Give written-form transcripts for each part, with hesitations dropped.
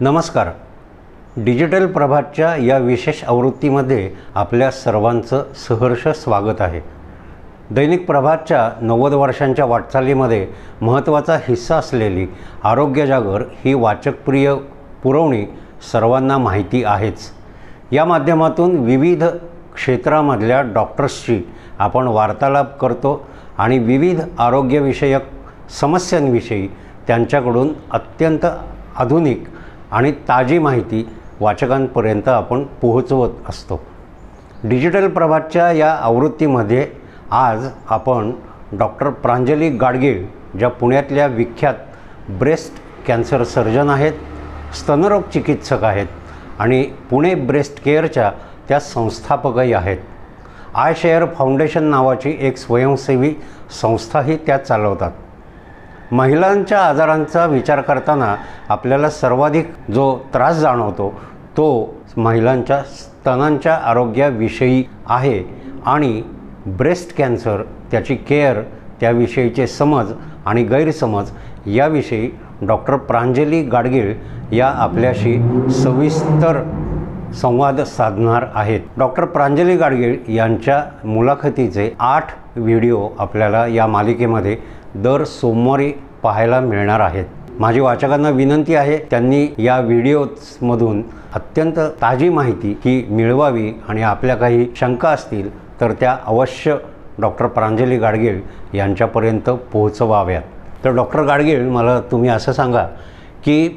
नमस्कार. डिजिटल प्रभातच्या या विशेष आवृत्तीमध्ये आपल्या सर्वांचं सहर्ष स्वागत आहे. दैनिक प्रभातच्या 90 वर्षांच्या वाटचालीमध्ये महत्त्वाचा हिस्सा असलेली आरोग्य जागर ही वाचकप्रिय पुरवणी सर्वांना माहिती आहेच. या माध्यमातून विविध क्षेत्रामधल्या डॉक्टर्सशी आपण वार्तालाप करतो आणि विविध आरोग्यविषयक समस्यांविषयी त्यांच्याकडून अत्यंत आधुनिक आणि ताजी माहिती वाचकांपर्यंत आपण पोहोचवत असतो. डिजिटल प्रभातच्या या आवृत्तीमध्ये आज आपण डॉ प्रांजली गाडगीळ, ज्या पुण्यातल्या विख्यात ब्रेस्ट कॅन्सर सर्जन आहेत, स्तनरोग चिकित्सक आहेत आणि पुणे ब्रेस्ट केअरच्या त्या संस्थापकही आहेत. आयशेर फाउंडेशन नावाची एक स्वयंसेवी संस्थाही त्या चालवतात. महिलांच्या आजारांचा विचार करताना आपल्याला सर्वाधिक जो त्रास जाणवतो तो महिलांच्या स्तनांच्या आरोग्याविषयी आहे आणि ब्रेस्ट कॅन्सर, त्याची केअर, त्याविषयीचे समज आणि गैरसमज याविषयी डॉ प्रांजली गाडगीळ या आपल्याशी सविस्तर संवाद साधणार आहेत. डॉ प्रांजली गाडगीळ यांच्या मुलाखतीचे 8 व्हिडिओ आपल्याला या मालिकेमध्ये दर सोमवारी पाहायला मिळणार आहेत. माझी वाचकांना विनंती आहे त्यांनी या व्हिडिओजमधून अत्यंत ताजी माहिती ही मिळवावी आणि आपल्या काही शंका असतील तर त्या अवश्य डॉ प्रांजली गाडगीळ यांच्यापर्यंत पोहोचवाव्यात. तर डॉ गाडगीळ, मला तुम्ही असं सांगा की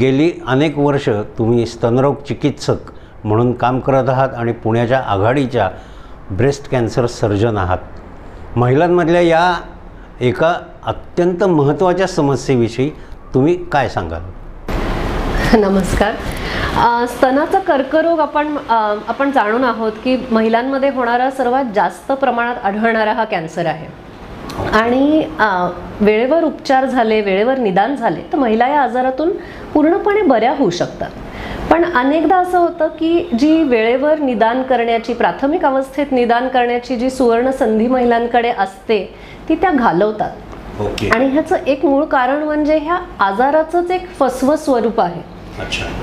गेली अनेक वर्ष तुम्ही स्तनरोग चिकित्सक म्हणून काम करत आहात आणि पुण्याच्या आघाडीच्या ब्रेस्ट कॅन्सर सर्जन आहात. महिलांमधल्या या एका अत्यंत महत्त्वाच्या समस्येविषयी तुम्ही काय सांगाल? नमस्कार. स्तनाचा कर्करोग आपण जाणून आहोत की महिलांमध्ये होणारा सर्वात जास्त प्रमाणात आढळणारा हा कॅन्सर आहे आणि वेळेवर उपचार झाले, वेळेवर निदान झाले तर महिला या आजारातून पूर्णपणे बऱ्या होऊ शकतात. पण अनेकदा असं होतं की जी वेळेवर निदान करण्याची, प्राथमिक अवस्थेत निदान करण्याची जी सुवर्ण संधी महिलांकडे असते ती त्या घालवतात. आणि ह्याचं एक मूळ कारण म्हणजे ह्या आजाराचंच एक फसवं स्वरूप आहे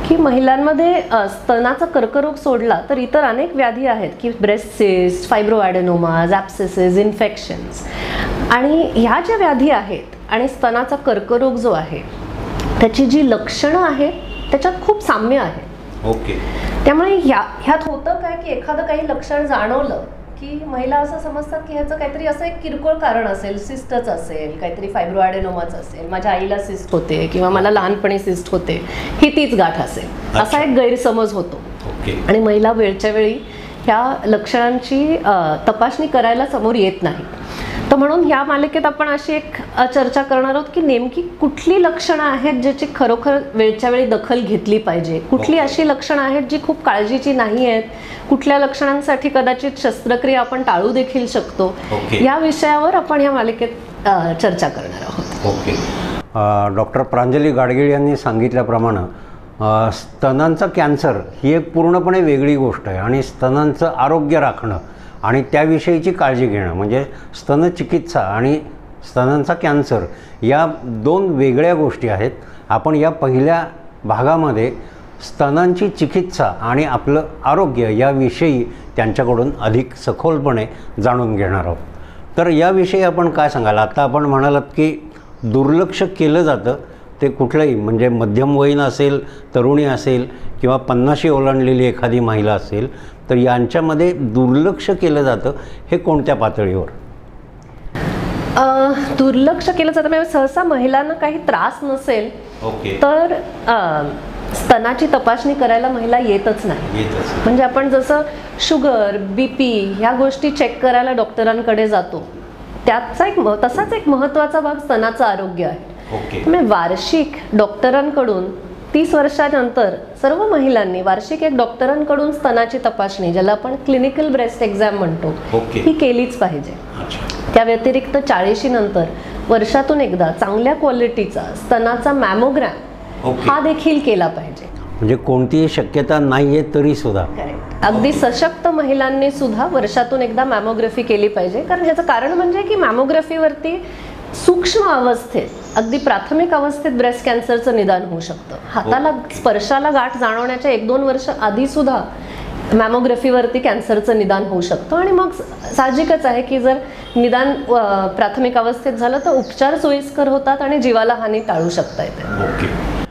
की महिलांमध्ये स्तनाचा कर्करोग सोडला तर इतर अनेक व्याधी आहेत की breast cyst, fibroadenomas, abscesses, infections. आणि ह्या ज्या व्याधी आहेत आणि स्तनाचा कर्करोग जो आहे त्याची जी लक्षणं आहेत त्याच्यात खूप साम्य आहे. त्यामुळे ह्यात होतं काय की एखादं काही लक्षण जाणवलं की महिला असं समजतात की ह्याचं काहीतरी असं एक किरकोळ कारण असेल, सिस्टच असेल, काहीतरी फायब्रोॲडेनोमाच असेल, माझ्या आईला सिस्ट होते किंवा मला लहानपणी सिस्ट होते, ही तीच गाठ असेल, असा एक गैरसमज होतो. आणि महिला वेळच्या वेळी ह्या लक्षणांची तपासणी करायला समोर येत नाही. तर म्हणून ह्या मालिकेत आपण अशी एक चर्चा करणार आहोत की नेमकी कुठली लक्षणं आहेत ज्याची खरोखर वेळच्या वेळी दखल घेतली पाहिजे, कुठली अशी लक्षणं आहेत जी खूप काळजीची नाही आहेत, कुठल्या लक्षणांसाठी कदाचित शस्त्रक्रिया आपण टाळू देखील शकतो, या विषयावर आपण या मालिकेत चर्चा करणार आहोत. डॉक्टर प्रांजली गाडगीळ यांनी सांगितल्याप्रमाणे स्तनांचा कॅन्सर ही एक पूर्णपणे वेगळी गोष्ट आहे आणि स्तनांचं आरोग्य राखणं आणि त्याविषयीची काळजी घेणं म्हणजे स्तनचिकित्सा आणि स्तनांचा कॅन्सर या दोन वेगळ्या गोष्टी आहेत. आपण या पहिल्या भागामध्ये स्तनांची चिकित्सा आणि आपलं आरोग्य याविषयी त्यांच्याकडून अधिक सखोलपणे जाणून घेणार आहोत. तर याविषयी आपण काय सांगाल? आता आपण म्हणालात की दुर्लक्ष केलं जातं ते कुठलंही, म्हणजे मध्यमवयीन असेल, तरुणी असेल किंवा 50 ओलांडलेली एखादी महिला असेल तर यांच्यामध्ये दुर्लक्ष केलं जातं, हे कोणत्या पातळीवर दुर्लक्ष केलं जातं? म्हणजे सहसा महिलांना काही त्रास नसेल तर स्तनाची तपासणी करायला महिला येतच नाही. म्हणजे आपण जसं शुगर, बीपी ह्या गोष्टी चेक करायला डॉक्टरांकडे जातो, त्याचा एक तसाच एक महत्त्वाचा भाग स्तनाचं आरोग्य आहे. वार्षिक डॉक्टरांकडून 30 वर्षानंतर सर्व महिलांनी वार्षिक एक डॉक्टरांकडून स्तनाची तपासणी, ज्याला आपण क्लिनिकल ब्रेस्ट एक्झाम म्हणतो, ही केलीच पाहिजे. त्या व्यतिरिक्त 40 नंतर वर्षातून एकदा चांगल्या क्वालिटीचा स्तनाचा मॅमोग्राम हा देखील केला पाहिजे. म्हणजे कोणतीही शक्यता नाहीये तरी सुद्धा अगदी सशक्त महिलांनी सुद्धा वर्षातून एकदा मॅमोग्राफी केली पाहिजे. कारण ह्याचं कारण म्हणजे की मॅमोग्राफीवरती सूक्ष्म अवस्थेत अगदी प्राथमिक अवस्थेत ब्रेस्ट कॅन्सरचं निदान होऊ शकतं. हाताला स्पर्शाला गाठ जाणवण्याच्या 1-2 वर्ष आधी सुद्धा मॅमोग्राफीवरती कॅन्सरचं निदान होऊ शकतं. आणि मग साहजिकच आहे की जर निदान प्राथमिक अवस्थेत झालं तर उपचार सोयीस्कर होतात आणि जीवाला हानी टाळू शकता येते. ओके,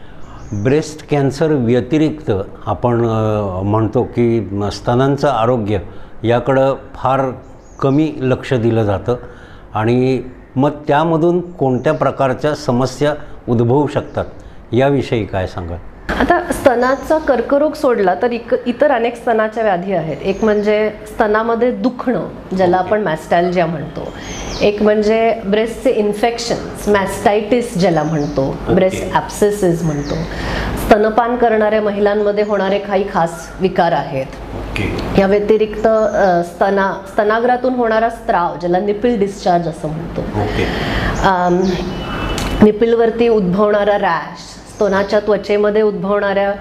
ब्रेस्ट कॅन्सर व्यतिरिक्त आपण म्हणतो की स्तनांचं आरोग्य याकडं फार कमी लक्ष दिलं जातं आणि मग त्यामधून कोणत्या प्रकारच्या समस्या उद्भवू शकतात याविषयी काय सांगा. आता स्तनाचा कर्करोग सोडला तर इतर अनेक स्तनाच्या व्याधी आहेत. एक म्हणजे स्तनामध्ये दुखणं ज्याला आपण मॅस्टॅल्जिया म्हणतो, एक म्हणजे ब्रेस्टचे इन्फेक्शन्स मॅस्टायटिस ज्याला म्हणतो, ब्रेस्ट ॲब्सेसेस म्हणतो. स्तनपान करणाऱ्या महिलांमध्ये होणारे काही खास विकार आहेत. या व्यतिरिक्त स्तनाग्रातून होणारा स्त्राव ज्याला निपिल डिस्चार्ज असं म्हणतो, निपिलवरती उद्भवणारा रॅश, स्तनाच्या त्वचेमध्ये उद्भवणाऱ्या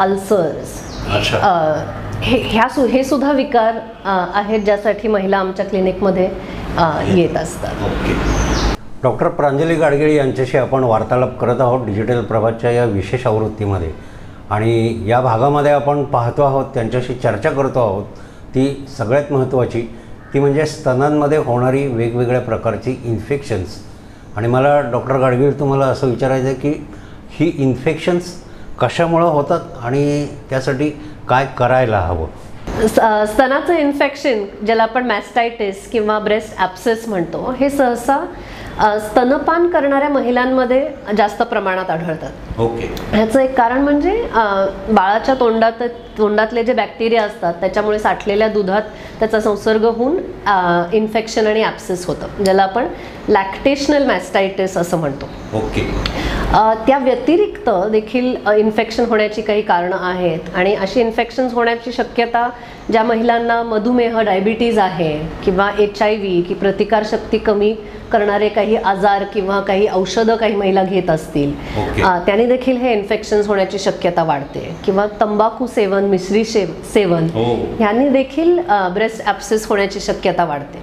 अल्सर्स, हे सुद्धा विकार आहेत ज्यासाठी महिला आमच्या क्लिनिकमध्ये येत असतात. ओके, डॉक्टर प्रांजली गाडगीळ यांच्याशी आपण वार्तालाप करत आहोत डिजिटल प्रभातच्या या विशेष आवृत्तीमध्ये. आणि या भागामध्ये आपण पाहतो आहोत, त्यांच्याशी चर्चा करतो आहोत ती सगळ्यात महत्त्वाची ती म्हणजे स्तनांमध्ये होणारी वेगवेगळ्या प्रकारची इन्फेक्शन्स. आणि मला डॉक्टर गाडगीळ तुम्हाला असं विचारायचं आहे की ही इन्फेक्शन्स कशामुळे होतात आणि त्यासाठी काय करायला हवं. स्तनाचं इन्फेक्शन ज्याला आपण मॅस्टायटिस किंवा ब्रेस्ट ॲब्सेस म्हणतो हे सहसा स्तनपान करणाऱ्या महिलांमध्ये जास्त प्रमाणात आढळतात. ओके, ह्याचं एक कारण म्हणजे बाळाच्या तोंडातले जे बॅक्टेरिया असतात त्याच्यामुळे साठलेल्या दुधात त्याचा संसर्ग होऊन इन्फेक्शन आणि ॲब्सेस होतं ज्याला आपण लॅक्टेशनल मॅस्टायटिस असं म्हणतो. ओके, त्या व्यतिरिक्त देखील इन्फेक्शन होण्याची काही कारणं आहेत. आणि अशी इन्फेक्शन्स होण्याची शक्यता ज्या महिलांना मधुमेह, डायबिटीज आहे किंवा HIV की प्रतिकारशक्ती कमी करणारे काही आजार किंवा काही औषधं काही महिला घेत असतील त्याने देखील हे इन्फेक्शन्स होण्याची शक्यता वाढते. किंवा तंबाखू सेवन, मिश्री सेवन ह्यांनी देखील ब्रेस्ट ॲब्सेस होण्याची शक्यता वाढते.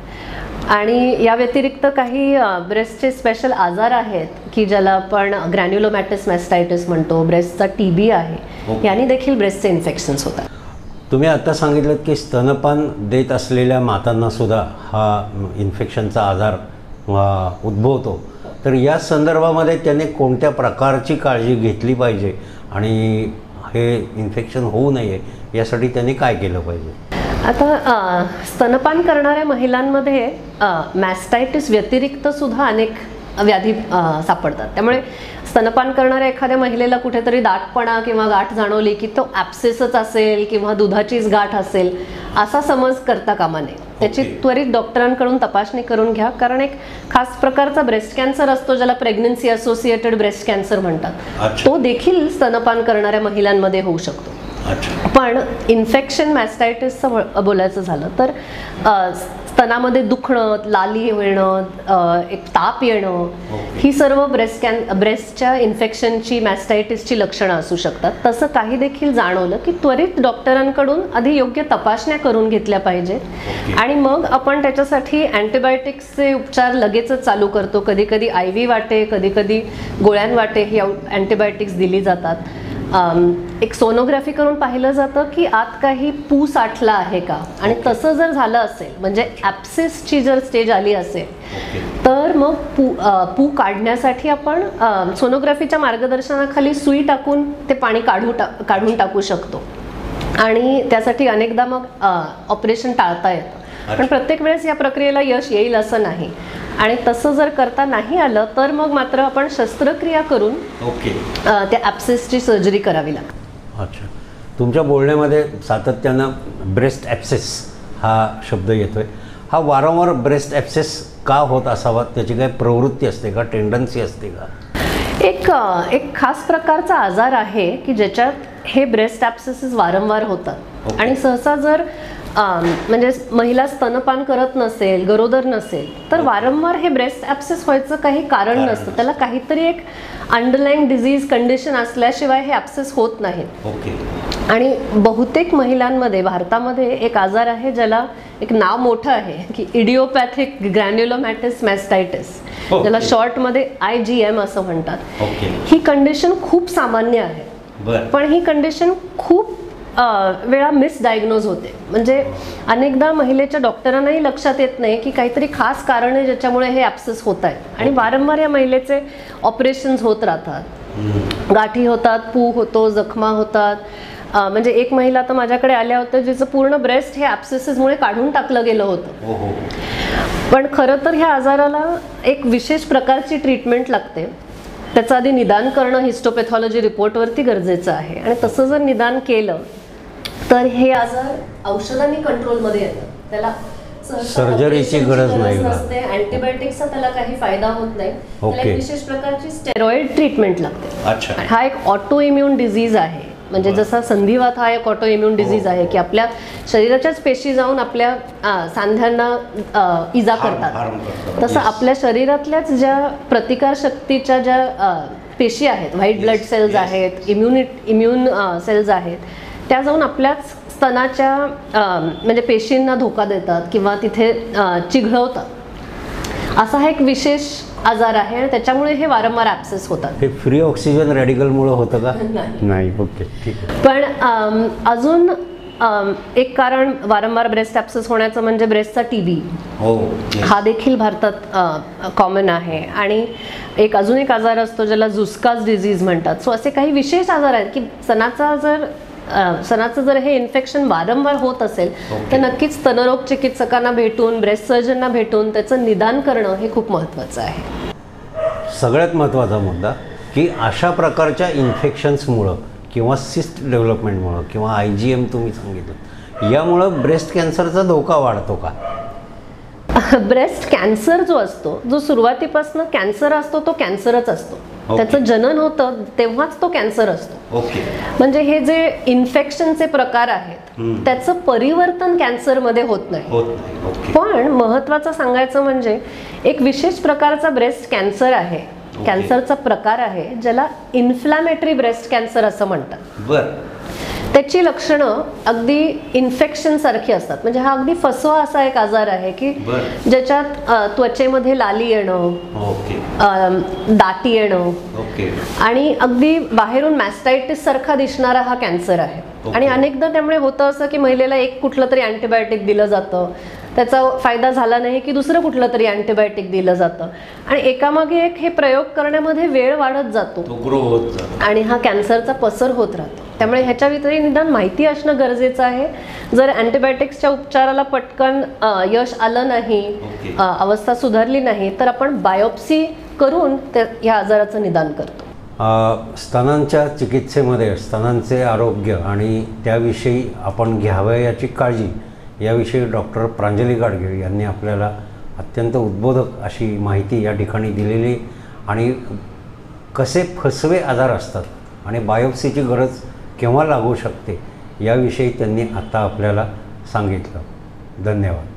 आणि या व्यतिरिक्त काही ब्रेस्टचे स्पेशल आजार आहेत की ज्याला आपण ग्रॅन्युलोमॅटस मॅस्टायटिस म्हणतो, ब्रेस्टचा TB आहे, याने देखील ब्रेस्टचे इन्फेक्शन्स होतात. तुम्ही आता सांगितलं की स्तनपान देत असलेल्या मातांना सुद्धा हा इन्फेक्शनचा आजार उद्भवतो, तर या संदर्भामध्ये त्याने कोणत्या प्रकारची काळजी घेतली पाहिजे आणि हे इन्फेक्शन होऊ नये यासाठी त्याने काय केलं पाहिजे. आता स्तनपान करणाऱ्या महिलांमध्ये मॅस्टायटिस व्यतिरिक्त सुद्धा अनेक व्याधी सापडतात. त्यामुळे स्तनपान करणाऱ्या एखाद्या महिलेला कुठेतरी दाटपणा किंवा गाठ जाणवली की तो ॲब्सेसच असेल किंवा दुधाचीच गाठ असेल असा समज करता कामा नये. त्याची त्वरित डॉक्टरांकडून तपासणी करून घ्या, कारण एक खास प्रकारचा ब्रेस्ट कॅन्सर असतो ज्याला प्रेग्नन्सी असोसिएटेड ब्रेस्ट कॅन्सर म्हणतात, तो देखील स्तनपान करणाऱ्या महिलांमध्ये होऊ शकतो. पण इन्फेक्शन मॅस्टायटिसचं बोलायचं झालं तर स्तनामध्ये दुखणं, लाली येणं, एक ताप येणं ही सर्व ब्रेस्टच्या इन्फेक्शनची मॅस्टायटिसची लक्षणं असू शकतात. तसं काही देखील जाणवलं की त्वरित डॉक्टरांकडून आधी योग्य तपासण्या करून घेतल्या पाहिजेत. आणि मग आपण त्याच्यासाठी अँटीबायोटिक्सचे उपचार लगेचच चालू करतो. कधीकधी IV वाटे, कधीकधी गोळ्यांवाटे ही अँटीबायोटिक्स दिली जातात. एक सोनोग्राफी करून पाहिलं जातं की आत काही पू साठला आहे का, आणि तसं जर झालं असेल म्हणजे ॲब्सेसची जर स्टेज आली असेल तर मग पू काढण्यासाठी आपण सोनोग्राफीच्या मार्गदर्शनाखाली सुई टाकून ते पाणी काढून टाकू शकतो. आणि त्यासाठी अनेकदा मग ऑपरेशन टाळता येतं, पण प्रत्येक वेळेस या प्रक्रियेला यश येईल असं नाही. आणि तसं जर करता नाही आलं तर मग मात्र आपण शस्त्रक्रिया करून त्या ॲब्सेसची सर्जरी करावी लागते. अच्छा, तुमच्या बोलण्यामध्ये सातत्यानं ब्रेस्ट ॲब्सेस हा शब्द येतोय. हा वारंवार ब्रेस्ट ॲब्सेस का होत असावा, त्याची काही प्रवृत्ती असते का, टेंडन्सी असते का. एक खास प्रकारचा आजार आहे की ज्याच्यात हे ब्रेस्ट ॲब्सेसेस वारंवार होतात. आणि सहसा जर म्हणजे महिला स्तनपान करत नसेल, गरोदर नसेल तर वारंवार हे ब्रेस्ट ॲब्सेस व्हायचं काही कारण नसतं. त्याला काहीतरी एक अंडरलाईन डिझीज कंडिशन असल्याशिवाय हे ॲब्सेस होत नाहीत. आणि बहुतेक महिलांमध्ये भारतामध्ये एक आजार आहे ज्याला एक नाव मोठं आहे की इडियोपैथिक ग्रॅन्युलोमेटस मॅस्टायटिस, ज्याला शॉर्ट मध्ये आयजीएम असं म्हणतात. ही कंडिशन खूप सामान्य आहे, पण ही कंडिशन खूप वेळा मिसडायग्नोज होते. म्हणजे अनेकदा महिलेच्या डॉक्टरांनाही लक्षात येत नाही की काहीतरी खास कारण आहे ज्याच्यामुळे हे ॲब्सेस होत आहेत, आणि वारंवार या महिलेचे ऑपरेशन्स होत राहतात, गाठी होतात, पू होतो, जखमा होतात. म्हणजे एक महिला तर माझ्याकडे आल्या होत्या जिचं पूर्ण ब्रेस्ट हे ॲब्सेसेसमुळे काढून टाकलं गेलं होतं. पण खरं तर ह्या आजाराला एक विशेष प्रकारची ट्रीटमेंट लागते. त्याचं आधी निदान करणं हिस्टोपॅथॉलॉजी रिपोर्टवरती गरजेचं आहे, आणि तसं जर निदान केलं तर हे आजार औषधांनी कंट्रोलमध्ये येतं. त्याला सर्जरीची गरज नाही, अँटीबायोटिक्सचा त्याला काही फायदा होत नाही. त्याला एक विशेष प्रकारची स्टेरॉइड ट्रीटमेंट लागते. हा एक ऑटो इम्युन डिझीज आहे. म्हणजे जसा संधिवात हा एक ऑटो इम्युन डिझीज आहे की आपल्या शरीराच्याच पेशी जाऊन आपल्या सांध्यांना इजा करतात, तसं आपल्या शरीरातल्याच ज्या प्रतिकारशक्तीच्या ज्या पेशी आहेत, व्हाईट ब्लड सेल्स आहेत, इम्युन सेल्स आहेत, त्या जाऊन आपल्याच स्तनाच्या म्हणजे पेशींना धोका देतात किंवा तिथे चिघळवतात. असा हा एक विशेष आजार आहे आणि त्याच्यामुळे हे वारंवार ॲब्सेस होतात. हे फ्री ऑक्सिजन रॅडिकलमुळे होतं का? नाही. ओके, ठीक आहे. पण अजून एक कारण वारंवार ब्रेस्ट ॲब्सेस होण्याचं म्हणजे ब्रेस्टचा टीबी, हा देखील भारतात कॉमन आहे. आणि एक अजून एक आजार असतो ज्याला झुस्कास डिझीज म्हणतात. सो असे काही विशेष आजार आहेत की सणाचं जर हे इन्फेक्शन वारंवार होत असेल तर नक्कीच स्तनरोग चिकित्सकांना भेटून, ब्रेस्ट सर्जनना भेटून त्याचं निदान करणं हे खूप महत्त्वाचं आहे. सगळ्यात महत्त्वाचा मुद्दा की अशा प्रकारच्या इन्फेक्शन्समुळं किंवा सिस्ट डेव्हलपमेंटमुळं किंवा आय जी एम तुम्ही सांगितलं, यामुळं ब्रेस्ट कॅन्सरचा धोका वाढतो का? ब्रेस्ट कॅन्सर जो असतो, जो सुरुवातीपासून कॅन्सर असतो तो कॅन्सरच असतो. त्याचं जनन होतं तेव्हाच तो कॅन्सर असतो. म्हणजे हे जे इन्फेक्शनचे प्रकार आहेत त्याचं परिवर्तन कॅन्सरमध्ये होत नाही. पण महत्त्वाचं सांगायचं म्हणजे एक विशेष प्रकारचा ब्रेस्ट कॅन्सर आहे, कॅन्सरचा प्रकार आहे ज्याला इन्फ्लामेटरी ब्रेस्ट कॅन्सर असं म्हणतात. त्याची लक्षणं अगदी इन्फेक्शनसारखी असतात. म्हणजे हा अगदी फसवा असा एक आजार आहे की ज्याच्यात त्वचेमध्ये लाली येणं, दाटी येणं आणि अगदी बाहेरून मॅस्टायटिस सारखा दिसणारा हा कॅन्सर आहे. आणि अनेकदा त्यामुळे होतं असं की महिलेला एक कुठलं तरी अँटीबायोटिक दिलं जातं, त्याचा फायदा झाला नाही की दुसरं कुठलं तरी अँटीबायोटिक दिलं जातं, आणि एकामागे एक हे प्रयोग करण्यामध्ये वेळ वाढत जातो आणि हा कॅन्सरचा पसर होत राहतो. त्यामुळे ह्याच्या वितरी निदान माहिती असणं गरजेचं आहे. जर अँटीबायोटिक्सच्या उपचाराला पटकन यश आलं नाही, अवस्था सुधारली नाही, तर आपण बायोप्सी करून ह्या आजाराचं निदान करतो. स्तनांच्या चिकित्सेमध्ये स्तनांचे आरोग्य आणि त्याविषयी आपण घ्यावं याची काळजी याविषयी डॉक्टर प्रांजली गाडगीळ यांनी आपल्याला अत्यंत उद्बोधक अशी माहिती या ठिकाणी दिलेली, आणि कसे फसवे आजार असतात आणि बायोप्सीची गरज केव्हा लागू शकते याविषयी त्यांनी आत्ता आपल्याला सांगितलं. धन्यवाद.